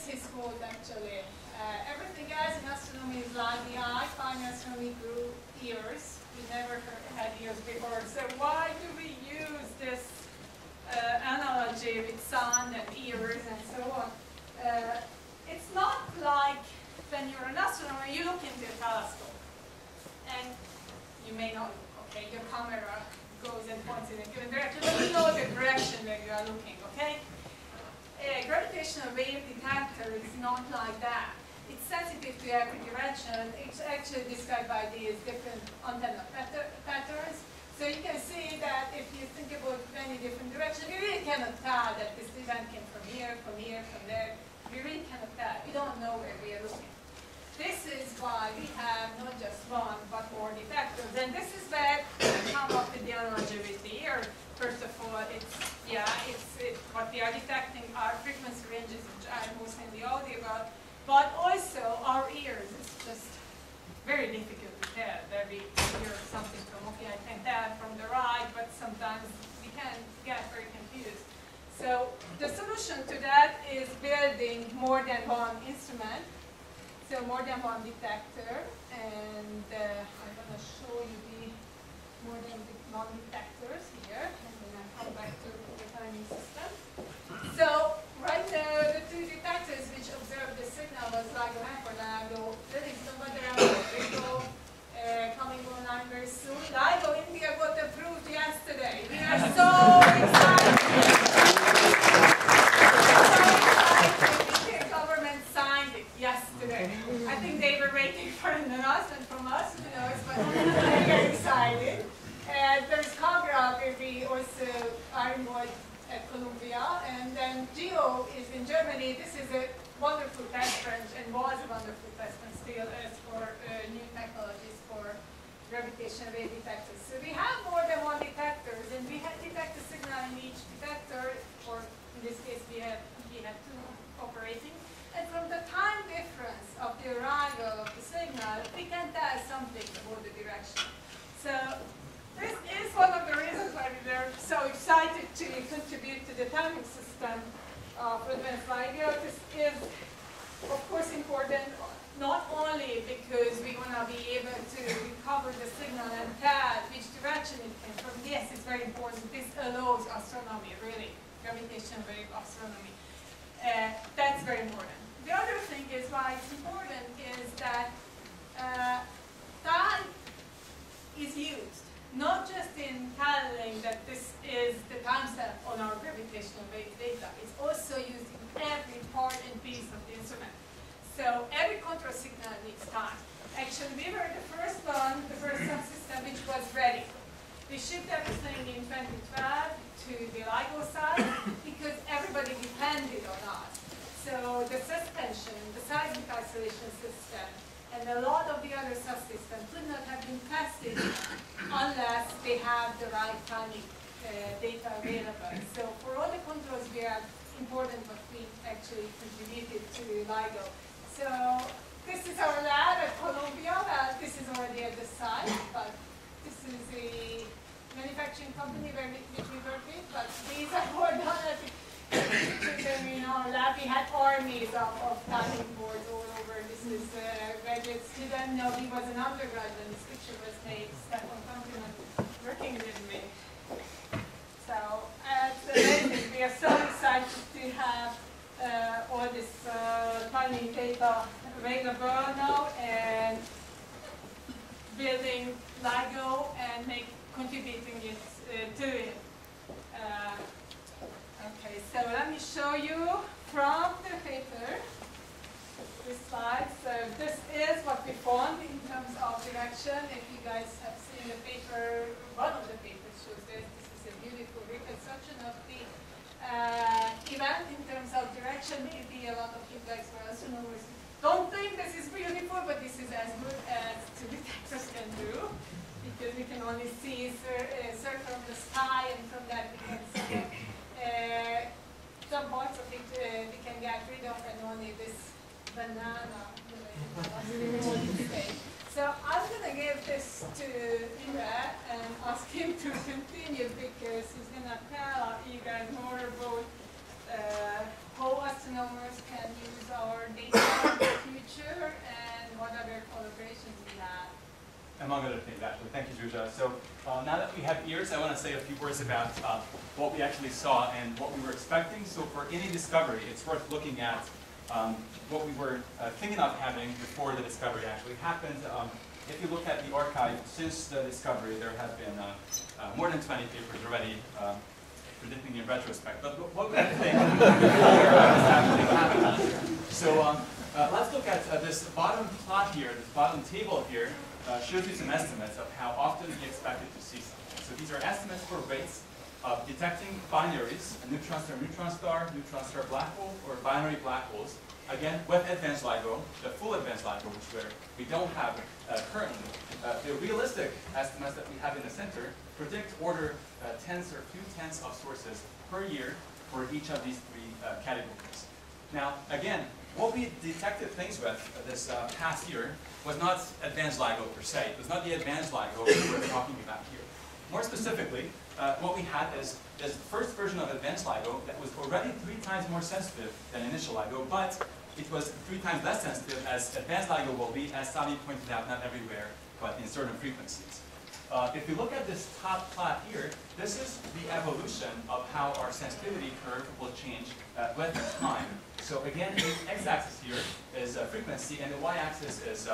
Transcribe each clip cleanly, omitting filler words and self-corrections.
is his fault actually. Everything else in astronomy is like the eye. Fine astronomy grew ears. We never had ears before. So why do we use this analogy with sun and ears and so on? It's not like when you're an astronomer, you look into a telescope. And you may not, okay, your camera goes and points in a given direction, but you know the direction that you are looking, okay? A gravitational wave detector is not like that. It's sensitive to every direction. It's actually described by these different antenna patterns. So you can see that if you think about many different directions, you really cannot tell that this event came from here, from there. We really cannot tell. We don't know where we are looking. This is why we have not just one, but more detectors. And this is where we come up with the analogy with the ear. First of all, what we are detecting are frequency ranges, which are mostly in the audible, but also our ears. It's just very difficult to tell that we hear something from, okay, I can tell from the right, but sometimes we can get very confused. So the solution to that is building more than one instrument, so more than one detector, and I'm going to show you the more than one detectors here. Come back to the timing system. So right now, the two detectors which observe the signal was LIGO Hanford and LIGO LIGO coming online very soon. LIGO India got approved yesterday. We are so excited. The Indian government signed it yesterday. I think they were waiting for an announcement from us, who knows, but I'm very excited. There's Cagra, where we also are involved at Columbia, and then Geo is in Germany. This is a wonderful test bench, and was a wonderful test bench still as for new technologies for gravitational wave detectors. So we have more than one detectors, and we have detect a signal in each detector, or in this case we have two operating. And from the time difference of the arrival of the signal, we can tell something about the direction. So this is one of the reasons why we were so excited to contribute to the timing system of advanced LIGO. This is, of course, important not only because we want to be able to recover the signal and tell which direction it came from. Yes, it's very important. This allows astronomy, really, gravitational wave astronomy. That's very important. The other thing is why it's important is that time is used. Not just in telling that this is the timestamp on our gravitational wave data, it's also used in every part and piece of the instrument. So every control signal needs time. Actually, we were the first one, the first subsystem which was ready. We shipped everything in 2012 to the LIGO side because everybody depended on us. So the suspension, the seismic isolation system, and a lot of the other subsystems could not have been tested unless they have the right timing data available. So for all the controls, we are important what we actually contributed to LIGO. So this is our lab at Columbia. This is already at the site, but this is a manufacturing company which we work with. But these are more done at in our lab. We had armies of timing boards all over. This is a graduate student. No, he was an undergraduate. This picture was made. Stefan working with me. So we are so excited to have all this timing data available now and building LIGO and contributing it to it. Okay, so let me show you from the paper this slide. So this is what we found in terms of direction. If you guys have seen the paper, one of the papers shows this. This is a beautiful reconstruction of the event in terms of direction. Maybe a lot of you guys were astronomers. Don't think this is beautiful, but this is as good as two detectors can do, because we can only see a circle from the sky, and from that we can see it. Some parts of it we can get rid of, and only this banana. So I'm going to give this to Imre and ask him to continue, because he's going to tell you guys more about how us owners can use our data in the future, and what other collaborations we have. Among other things, actually. Thank you, Zsuzsa. So now that we have ears, I want to say a few words about what we actually saw and what we were expecting. So for any discovery, it's worth looking at what we were thinking of having before the discovery actually happened. If you look at the archive, since the discovery, there have been more than 20 papers already predicting in retrospect. But what we think happened. So let's look at this bottom plot here, this bottom table here, shows you some estimates of how often we expected to see something. So these are estimates for rates of detecting binaries, a neutron star black hole, or binary black holes. Again, with advanced LIGO, the full advanced LIGO, which we don't have currently. The realistic estimates that we have in the center predict order tens or few tens of sources per year for each of these three categories. Now, again, what we detected things with this past year was not advanced LIGO per se. It was not the advanced LIGO we were talking about here. More specifically, what we had is the first version of advanced LIGO that was already 3 times more sensitive than initial LIGO, but it was 3 times less sensitive as advanced LIGO will be, as Savi pointed out, not everywhere, but in certain frequencies. If you look at this top plot here, this is the evolution of how our sensitivity curve will change with time. So again, the x-axis here is frequency, and the y-axis is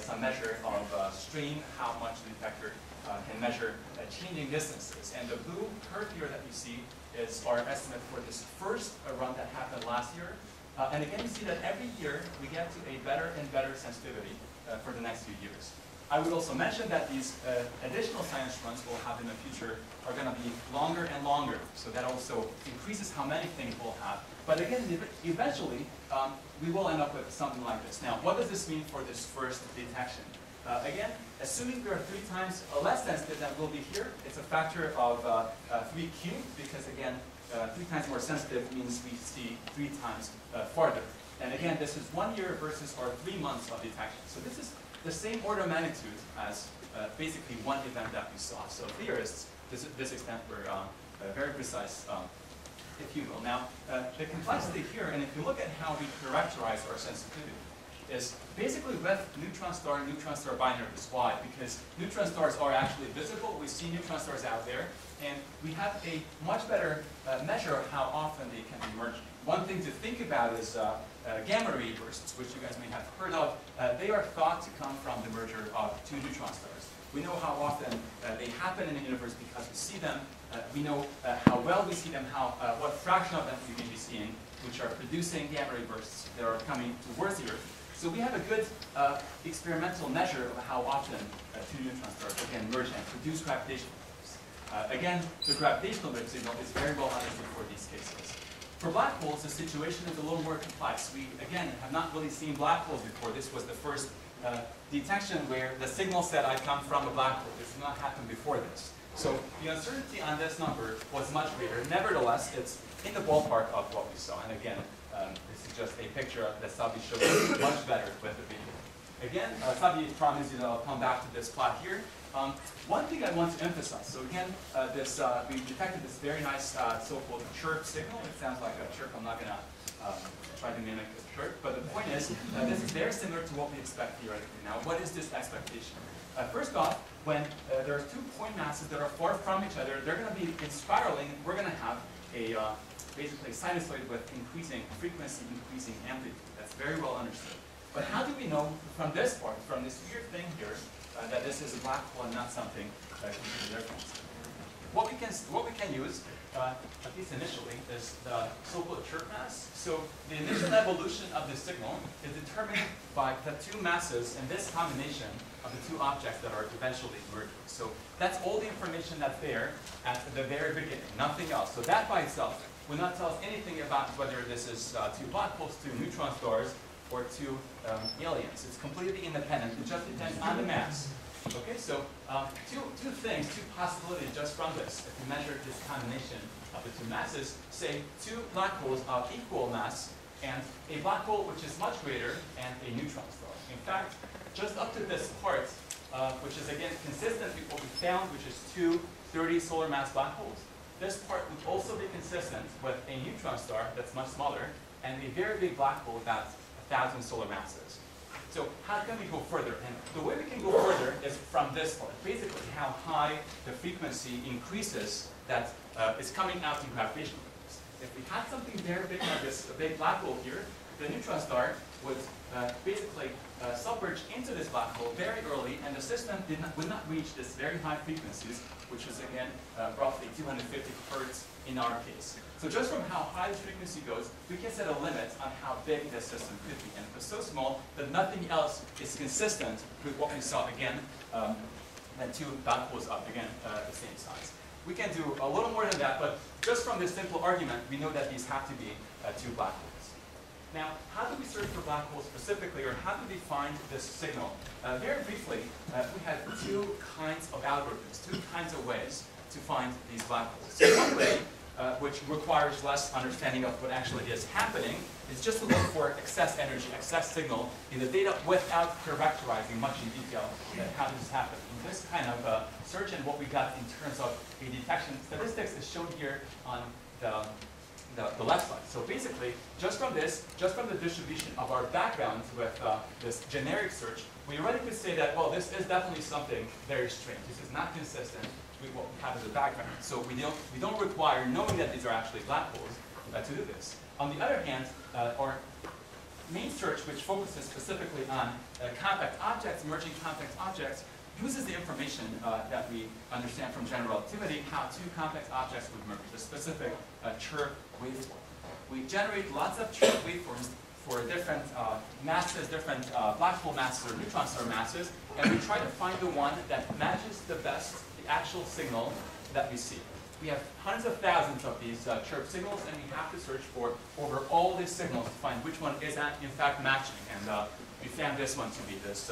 some measure of strain, how much the detector can measure changing distances. And the blue curve here that you see is our estimate for this first run that happened last year. And again, you see that every year we get to a better and better sensitivity for the next few years. I would also mention that these additional science runs we'll have in the future are going to be longer and longer. So that also increases how many things we'll have. But again, eventually, we will end up with something like this. Now, what does this mean for this first detection? Again, assuming we are 3 times less sensitive than we'll be here, it's a factor of 3 cubed, because again, 3 times more sensitive means we see 3 times farther. And again, this is 1 year versus our 3 months of detection. So this is the same order of magnitude as basically 1 event that we saw. So theorists, this extent were very precise, if you will. Now, the complexity here, and if you look at how we characterize our sensitivity, is basically with neutron star binaries. Why? Because neutron stars are actually visible. We see neutron stars out there, and we have a much better measure of how often they can be merging. One thing to think about is gamma ray bursts, which you guys may have heard of. They are thought to come from the merger of 2 neutron stars. We know how often they happen in the universe because we see them. We know how well we see them, what fraction of them we may be seeing, which are producing gamma ray bursts that are coming towards the Earth. So we have a good experimental measure of how often 2 neutron stars again merge and produce gravitational waves. Again, the gravitational wave signal is very well understood for these cases. For black holes, the situation is a little more complex. We, again, have not really seen black holes before. This was the first detection where the signal said, I come from a black hole. This did not happen before this. So the uncertainty on this number was much greater. Nevertheless, it's in the ballpark of what we saw. And again, this is just a picture that Savi showed much better with the video. Again, Savi promised you that I'll come back to this plot here. One thing I want to emphasize, so again, we detected this very nice so-called chirp signal. It sounds like a chirp. I'm not going to try to mimic this chirp. But the point is, this is very similar to what we expect theoretically. Now, what is this expectation? First off, when there are 2 point masses that are far from each other, they're going to be spiraling. We're going to have a basically sinusoid with increasing frequency, increasing amplitude. That's very well understood. But how do we know from this part, from this weird thing here, that this is a black hole and not something completely different? What we can use, at least initially, is the so-called chirp mass. So the initial evolution of the signal is determined by the 2 masses and this combination of the 2 objects that are eventually merging. So that's all the information that's there at the very beginning, nothing else. So that by itself will not tell us anything about whether this is 2 black holes, 2 neutron stars, or 2 aliens. It's completely independent. It just depends on the mass. Okay, so two things, 2 possibilities just from this. If you measure this combination of the 2 masses, say 2 black holes of equal mass, and a black hole which is much greater, and a neutron star. In fact, just up to this part, which is again consistent with what we found, which is 2 30 solar mass black holes. This part would also be consistent with a neutron star that's much smaller, and a very big black hole about 1,000 solar masses. So how can we go further? And the way we can go further is from this part. Basically, how high the frequency increases that is coming out in gravitational waves. If we had something very big like this, a big black hole here, the neutron star would basically submerge into this black hole very early, and the system would not reach this very high frequencies, which is again roughly 250 hertz in our case. So just from how high the frequency goes, we can set a limit on how big this system could be, and if it's so small that nothing else is consistent with what we saw again, then two black holes up again the same size. We can do a little more than that, but just from this simple argument, we know that these have to be two black holes. Now, how do we search for black holes specifically, or how do we find this signal? Very briefly, we have two kinds of algorithms, two kinds of ways to find these black holes. So one way, which requires less understanding of what actually is happening, is just to look for excess energy, excess signal in the data without characterizing much in detail how this happens. In this kind of search, and what we got in terms of the detection statistics is shown here on the left side. So basically, just from this, just from the distribution of our background with this generic search, we already could say that, well, this is definitely something very strange. This is not consistent with what we have as a background. So we don't require knowing that these are actually black holes to do this. On the other hand, our main search, which focuses specifically on compact objects, merging compact objects, uses the information that we understand from general relativity, how two complex objects would merge, the specific chirp waveform. We generate lots of chirp waveforms for different masses, different black hole masses or neutron star masses, and we try to find the one that matches the best the actual signal that we see. We have hundreds of thousands of these chirp signals, and we have to search for over all these signals to find which one is in fact matching. And we found this one to be this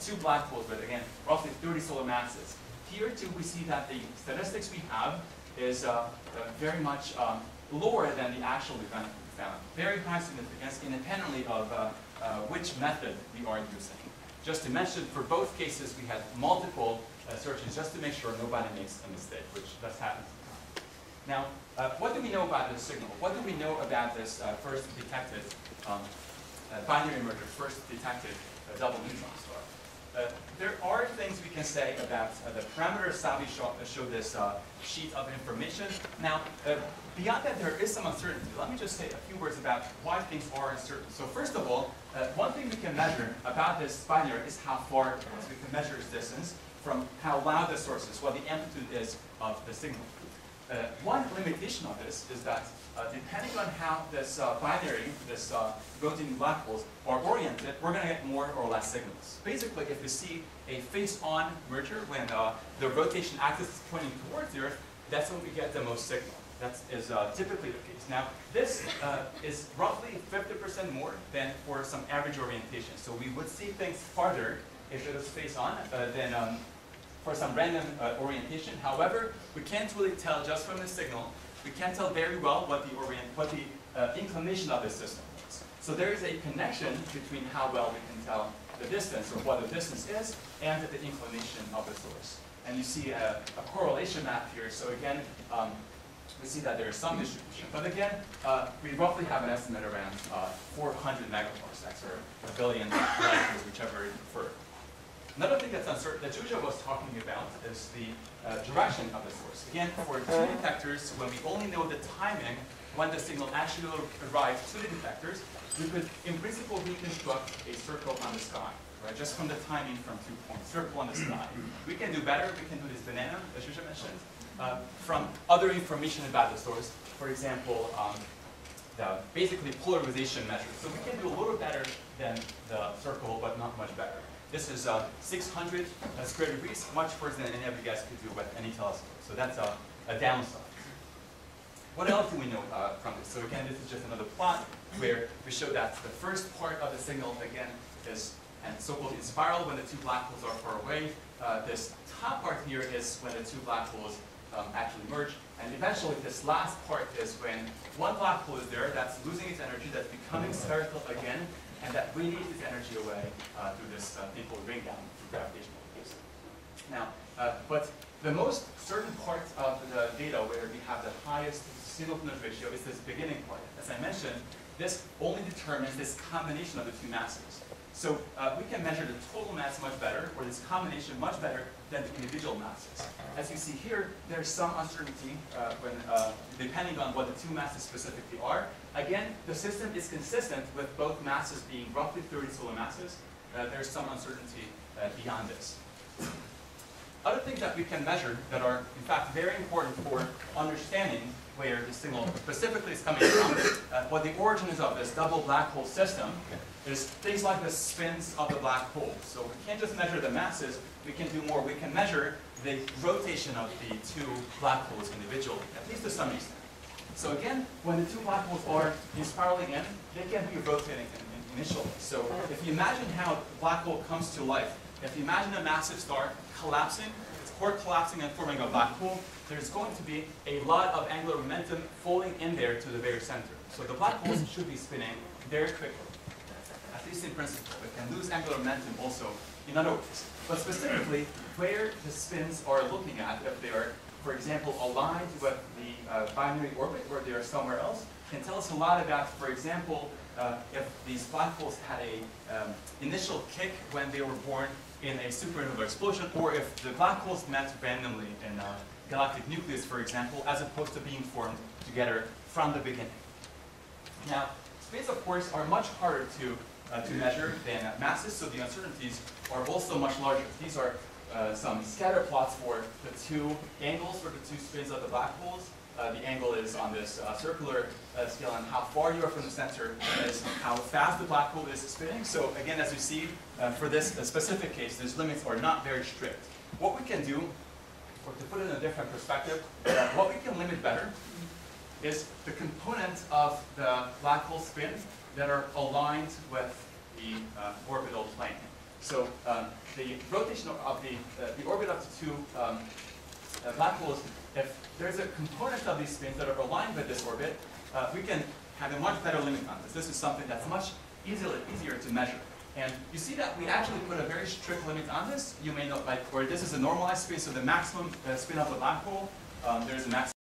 two black holes, but again, roughly 30 solar masses. Here too, we see that the statistics we have is very much lower than the actual event we found. Very high significance, independently of which method we are using. Just to mention, for both cases, we had multiple searches just to make sure nobody makes a mistake, which does happen. Now, what do we know about this signal? What do we know about this first detected binary merger, first detected double neutron star? There are things we can say about the parameters. Savi showed this sheet of information. Now, beyond that, there is some uncertainty. Let me just say a few words about why things are uncertain. So first of all, one thing we can measure about this binary is how far it is. We can measure its distance from how loud the source is, what the amplitude is of the signal. One limitation of this is that depending on how this binary, this rotating black holes are oriented, we're going to get more or less signals. Basically, if we see a face-on merger when the rotation axis is pointing towards the Earth, that's when we get the most signal. That is typically the case. Now, this is roughly 50% more than for some average orientation. So we would see things farther if it was face-on than for some random orientation. However, we can't really tell just from the signal. We can't tell very well what the inclination of the system is. So there is a connection between how well we can tell the distance, or what the distance is, and the inclination of the source. And you see a correlation map here. So again, we see that there is some distribution. But again, we roughly have an estimate around 400 megaparsecs, or a billion light years, whichever you prefer. Another thing that's uncertain that Zsuzsa was talking about is the direction of the source. Again, for two detectors, when we only know the timing when the signal actually arrives to the detectors, we could, in principle, reconstruct a circle on the sky, right? Just from the timing from 2 points, circle on the sky. We can do better. We can do this banana, as Zsuzsa mentioned, from other information about the source. For example, basically polarization measures. So we can do a little better than the circle, but not much better. This is 600 square degrees, much worse than any of you guys could do with any telescope. So that's a downside. What else do we know from this? So again, this is just another plot where we show that the first part of the signal, again, is so-called in spiral when the two black holes are far away. This top part here is when the two black holes actually merge. And eventually, this last part is when one black hole is there that's losing its energy, that's becoming spherical again, and that radiates its energy away through this thing called ring down, through gravitational waves. Now, but the most certain part of the data where we have the highest signal-to-noise ratio is this beginning part. As I mentioned, This only determines this combination of the two masses. So we can measure the total mass much better, or this combination much better than the individual masses. As you see here, there's some uncertainty depending on what the two masses specifically are. Again, the system is consistent with both masses being roughly 30 solar masses. There's some uncertainty beyond this. Other things that we can measure that are, in fact, very important for understanding where the signal specifically is coming from, what the origin is of this double black hole system, is things like the spins of the black hole. So we can't just measure the masses, we can do more. We can measure the rotation of the two black holes individually, at least to some extent. So again, when the two black holes are spiraling in, they can be rotating initially. So if you imagine how the black hole comes to life, if you imagine a massive star collapsing, its core collapsing and forming a black hole, there's going to be a lot of angular momentum falling in there to the very center. So the black holes should be spinning very quickly, at least in principle. It can lose angular momentum also in other ways. But specifically, where the spins are looking at, if they are, for example, aligned with the binary orbit or they are somewhere else, can tell us a lot about, for example, if these black holes had a initial kick when they were born in a supernova explosion, or if the black holes met randomly in a galactic nucleus, for example, as opposed to being formed together from the beginning. Now, spins, of course, are much harder to measure than masses, so the uncertainties are also much larger. These are some scatter plots for the two angles for the two spins of the black holes. The angle is on this circular scale, and how far you are from the center is how fast the black hole is spinning. So again, as you see, for this specific case, these limits are not very strict. What we can do, or to put it in a different perspective, what we can limit better is the components of the black hole spin that are aligned with the orbital plane. So the rotation of the orbit of the two black holes, if there's a component of these spins that are aligned with this orbit, we can have a much better limit on this. This is something that's much easier to measure. And you see that we actually put a very strict limit on this. You may know, like, or this is a normalized space, so the maximum spin of the black hole, there's a maximum.